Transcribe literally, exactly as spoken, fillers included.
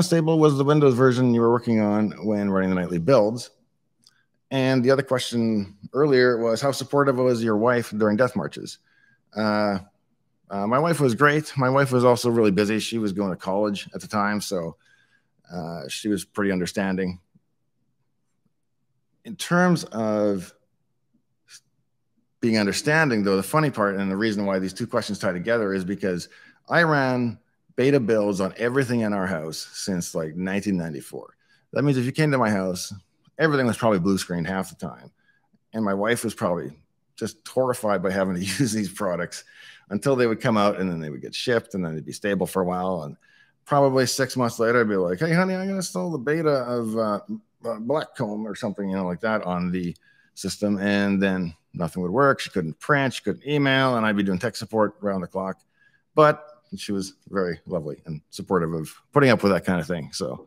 unstable was the Windows version you were working on when running the nightly builds? And the other question earlier was, how supportive was your wife during death marches? Uh, uh, my wife was great. My wife was also really busy. She was going to college at the time, so uh, she was pretty understanding. In terms of being understanding, though, the funny part and the reason why these two questions tie together is because I ran beta builds on everything in our house since like nineteen ninety-four. That means if you came to my house, everything was probably blue screen half the time. And my wife was probably just horrified by having to use these products until they would come out, and then they would get shipped, and then they'd be stable for a while. And probably six months later, I'd be like, hey, honey, I'm going to install the beta of uh, Blackcomb or something, you know, like that on the system. And then nothing would work. She couldn't print. She couldn't email. And I'd be doing tech support around the clock. But she was very lovely and supportive of putting up with that kind of thing. So.